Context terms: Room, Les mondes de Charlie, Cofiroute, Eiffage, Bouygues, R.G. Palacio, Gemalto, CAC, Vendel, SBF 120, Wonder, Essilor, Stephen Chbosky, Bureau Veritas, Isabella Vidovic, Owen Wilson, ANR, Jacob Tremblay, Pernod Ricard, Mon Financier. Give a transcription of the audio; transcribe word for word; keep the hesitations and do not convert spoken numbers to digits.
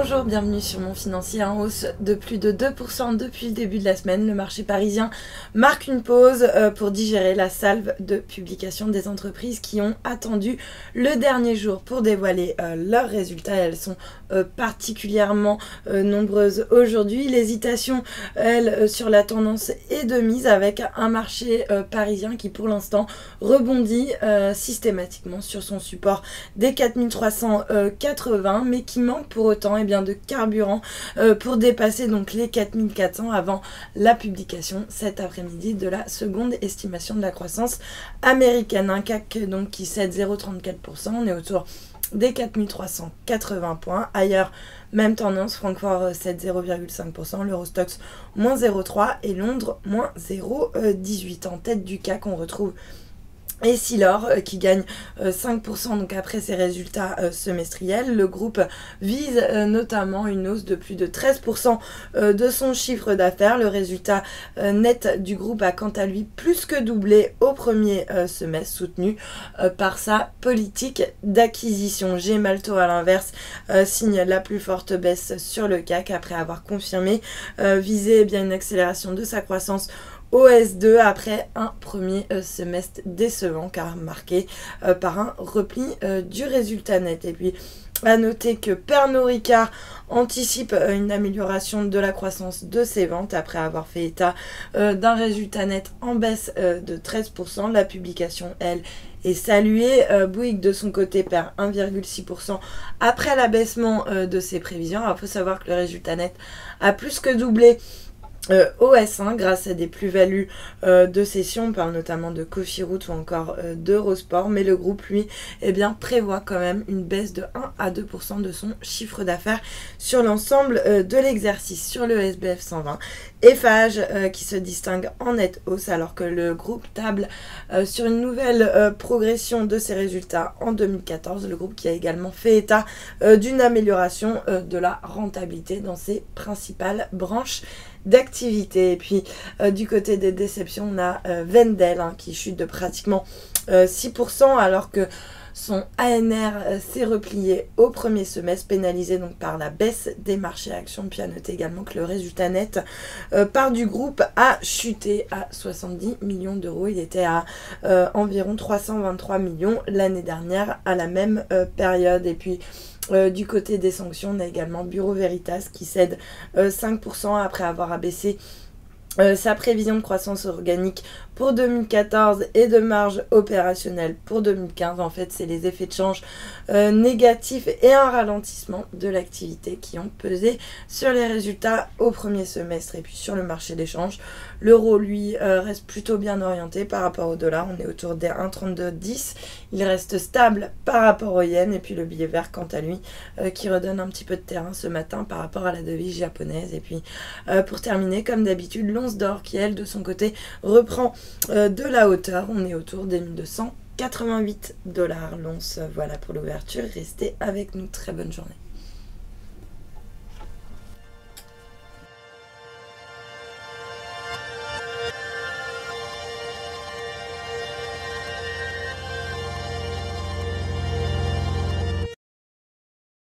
Bonjour, bienvenue sur Mon Financier, en hausse de plus de deux pour cent depuis le début de la semaine. Le marché parisien marque une pause pour digérer la salve de publication des entreprises qui ont attendu le dernier jour pour dévoiler leurs résultats. Elles sont particulièrement nombreuses aujourd'hui. L'hésitation, elle, sur la tendance est de mise avec un marché parisien qui pour l'instant rebondit systématiquement sur son support des quatre mille trois cent quatre-vingts mais qui manque pour autant et bien de carburant euh, pour dépasser donc les quatre mille quatre cents avant la publication cet après-midi de la seconde estimation de la croissance américaine. Un C A C donc qui cède zéro virgule trente-quatre pour cent, on est autour des quatre mille trois cent quatre-vingts points. Ailleurs, même tendance, Francfort cède zéro virgule cinq pour cent, l'Eurostoxx moins zéro virgule trois et Londres moins zéro virgule dix-huit. En tête du C A C, on retrouve Essilor euh, qui gagne euh, cinq pour cent donc après ses résultats euh, semestriels. Le groupe vise euh, notamment une hausse de plus de treize pour cent euh, de son chiffre d'affaires. Le résultat euh, net du groupe a quant à lui plus que doublé au premier euh, semestre, soutenu euh, par sa politique d'acquisition. Gemalto à l'inverse euh, signe la plus forte baisse sur le C A C après avoir confirmé euh, viser eh bien une accélération de sa croissance O S deux après un premier euh, semestre décevant car marqué euh, par un repli euh, du résultat net. Et puis à noter que Pernod Ricard anticipe euh, une amélioration de la croissance de ses ventes après avoir fait état euh, d'un résultat net en baisse euh, de treize pour cent. La publication, elle, est saluée. Euh, Bouygues, de son côté, perd un virgule six pour cent après l'abaissement euh, de ses prévisions. Alors, il faut savoir que le résultat net a plus que doublé Euh, O S un grâce à des plus-values euh, de cession, on parle notamment de Cofiroute ou encore euh, d'Eurosport, mais le groupe lui eh bien, prévoit quand même une baisse de un à deux pour cent de son chiffre d'affaires sur l'ensemble euh, de l'exercice. Sur le S B F cent vingt, Eiffage euh, qui se distingue en nette hausse alors que le groupe table euh, sur une nouvelle euh, progression de ses résultats en deux mille quatorze, le groupe qui a également fait état euh, d'une amélioration euh, de la rentabilité dans ses principales branches d'activité. Et puis euh, du côté des déceptions, on a euh, Vendel hein, qui chute de pratiquement euh, six pour cent alors que son A N R euh, s'est replié au premier semestre, pénalisé donc par la baisse des marchés actions. Puis à noter également que le résultat net euh, par du groupe a chuté à soixante-dix millions d'euros. Il était à euh, environ trois cent vingt-trois millions l'année dernière à la même euh, période. Et puis Euh, du côté des sanctions, on a également Bureau Veritas qui cède euh, cinq pour cent après avoir abaissé euh, sa prévision de croissance organique pour deux mille quatorze et de marge opérationnelle pour deux mille quinze. En fait, c'est les effets de change euh, négatifs et un ralentissement de l'activité qui ont pesé sur les résultats au premier semestre. Et puis sur le marché d'échange, l'euro, lui, euh, reste plutôt bien orienté par rapport au dollar. On est autour des un virgule trente-deux dix. Il reste stable par rapport au yen. Et puis le billet vert, quant à lui, euh, qui redonne un petit peu de terrain ce matin par rapport à la devise japonaise. Et puis euh, pour terminer, comme d'habitude, l'once d'or qui, elle, de son côté, reprend euh, de la hauteur. On est autour des mille deux cent quatre-vingt-huit dollars l'once. Voilà pour l'ouverture. Restez avec nous. Très bonne journée.